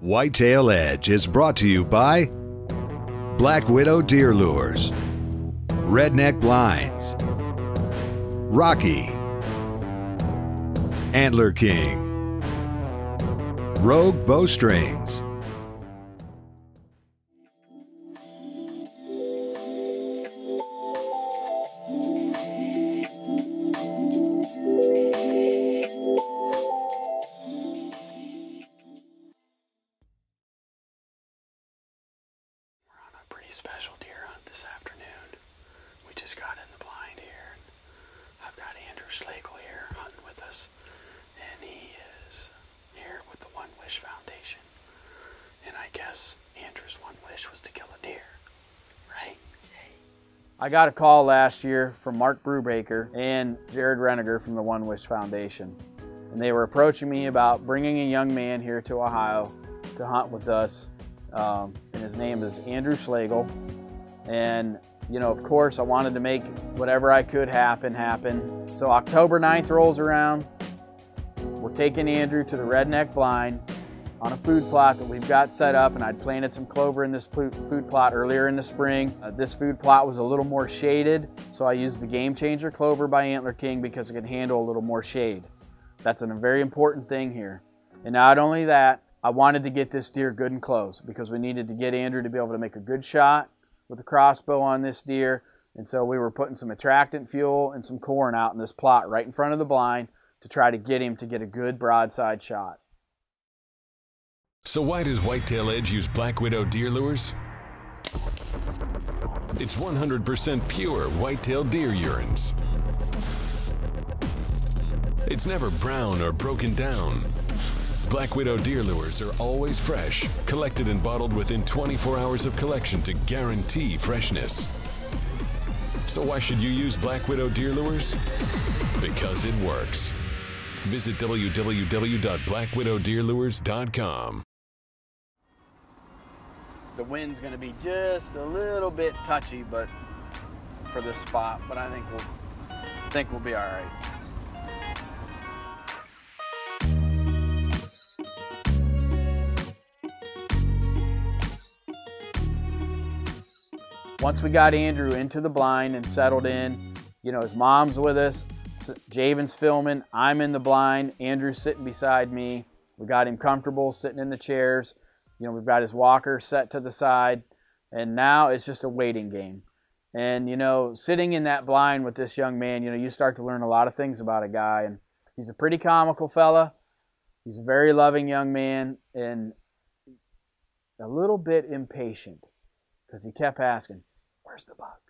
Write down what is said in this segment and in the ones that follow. Whitetail Edge is brought to you by Black Widow Deer Lures, Redneck Blinds, Rocky, Antler King, Rogue Bowstrings. Special deer hunt this afternoon. We just got in the blind here. I've got Andrew Schlegel here hunting with us, and he is here with the One Wish Foundation. And I guess Andrew's one wish was to kill a deer, right? I got a call last year from Mark Brubaker and Jared Reniger from the One Wish Foundation, and they were approaching me about bringing a young man here to Ohio to hunt with us. And his name is Andrew Schlegel, and you know, of course, I wanted to make whatever I could happen. So October 9th rolls around, we're taking Andrew to the Redneck Blind on a food plot that we've got set up, and I'd planted some clover in this food plot earlier in the spring. This food plot was a little more shaded, so I used the Game Changer Clover by Antler King because it could handle a little more shade. That's a very important thing here. And not only that, I wanted to get this deer good and close because we needed to get Andrew to be able to make a good shot with a crossbow on this deer. And so we were putting some attractant fuel and some corn out in this plot right in front of the blind to try to get him to get a good broadside shot. So why does Whitetail Edge use Black Widow deer lures? It's 100% pure whitetail deer urines. It's never brown or broken down. Black Widow deer lures are always fresh, collected and bottled within 24 hours of collection to guarantee freshness. So why should you use Black Widow deer lures? Because it works. Visit www.blackwidowdeerlures.com. The wind's going to be just a little bit touchy, but for this spot, but I think we'll be all right. Once we got Andrew into the blind and settled in, you know, his mom's with us, Javen's filming, I'm in the blind, Andrew's sitting beside me. We got him comfortable sitting in the chairs. You know, we've got his walker set to the side, and now it's just a waiting game. And, you know, sitting in that blind with this young man, you know, you start to learn a lot of things about a guy, and he's a pretty comical fella. He's a very loving young man and a little bit impatient because he kept asking, "Where's the buck?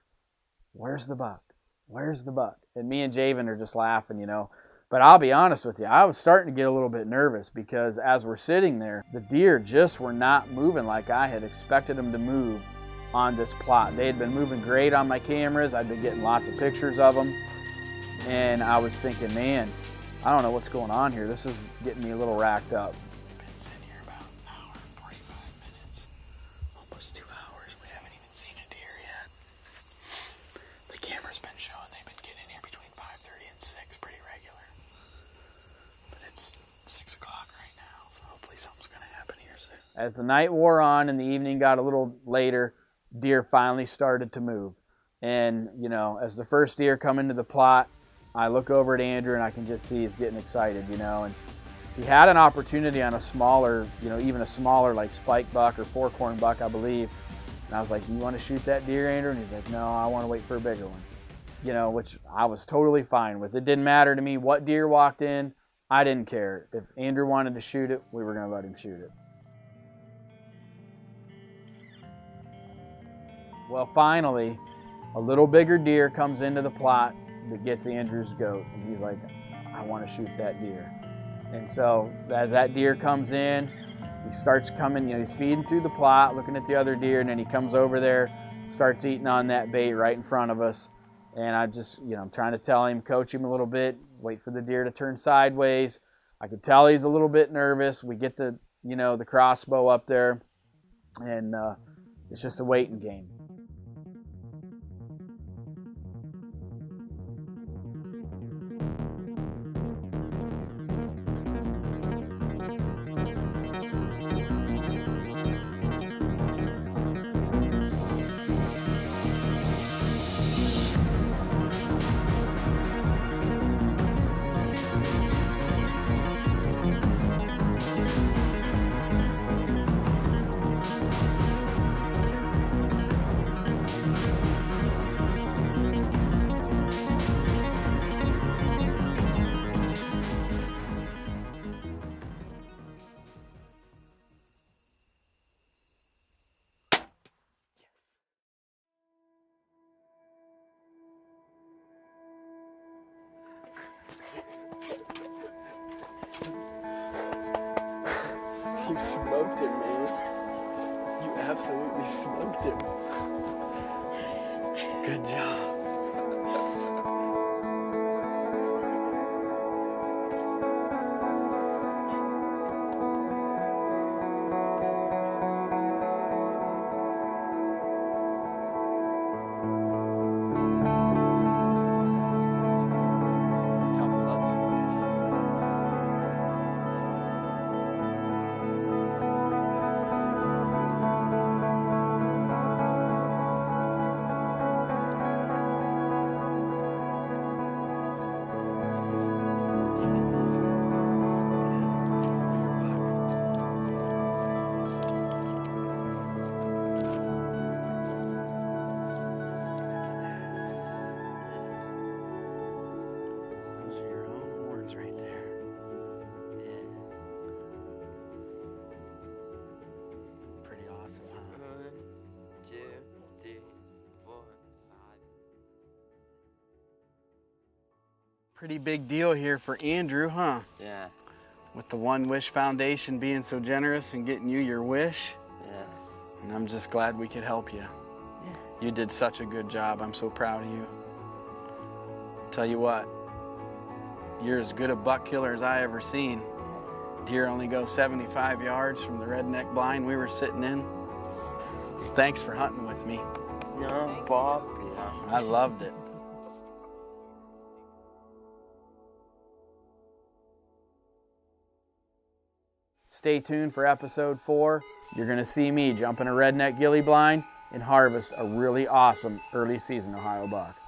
Where's the buck? Where's the buck?" And me and Javen are just laughing, you know. But I'll be honest with you, I was starting to get a little bit nervous because as we're sitting there, the deer just were not moving like I had expected them to move on this plot. They had been moving great on my cameras. I'd been getting lots of pictures of them. And I was thinking, man, I don't know what's going on here. This is getting me a little racked up. As the night wore on and the evening got a little later, deer finally started to move. And, you know, as the first deer come into the plot, I look over at Andrew and I can just see he's getting excited, you know. And he had an opportunity on a smaller, you know, even a smaller like spike buck or forkhorn buck, I believe. And I was like, "You want to shoot that deer, Andrew?" And he's like, "No, I want to wait for a bigger one." You know, which I was totally fine with. It didn't matter to me what deer walked in. I didn't care. If Andrew wanted to shoot it, we were going to let him shoot it. Well, finally, a little bigger deer comes into the plot that gets Andrew's goat, and he's like, "I want to shoot that deer." And so as that deer comes in, he starts coming, you know, he's feeding through the plot, looking at the other deer, and then he comes over there, starts eating on that bait right in front of us. And I just, you know, I'm trying to tell him, coach him a little bit, wait for the deer to turn sideways. I could tell he's a little bit nervous. We get the, you know, the crossbow up there, and it's just a waiting game. You smoked him, man. You absolutely smoked him. Good job. Pretty big deal here for Andrew, huh? Yeah. With the One Wish Foundation being so generous and getting you your wish. Yeah. And I'm just glad we could help you. Yeah. You did such a good job. I'm so proud of you. Tell you what, you're as good a buck killer as I ever seen. Deer only go 75 yards from the redneck blind we were sitting in. Thanks for hunting with me. No, Bob. Yeah. I loved it. Stay tuned for episode 4. You're gonna see me jump in a redneck ghillie blind and harvest a really awesome early season Ohio buck.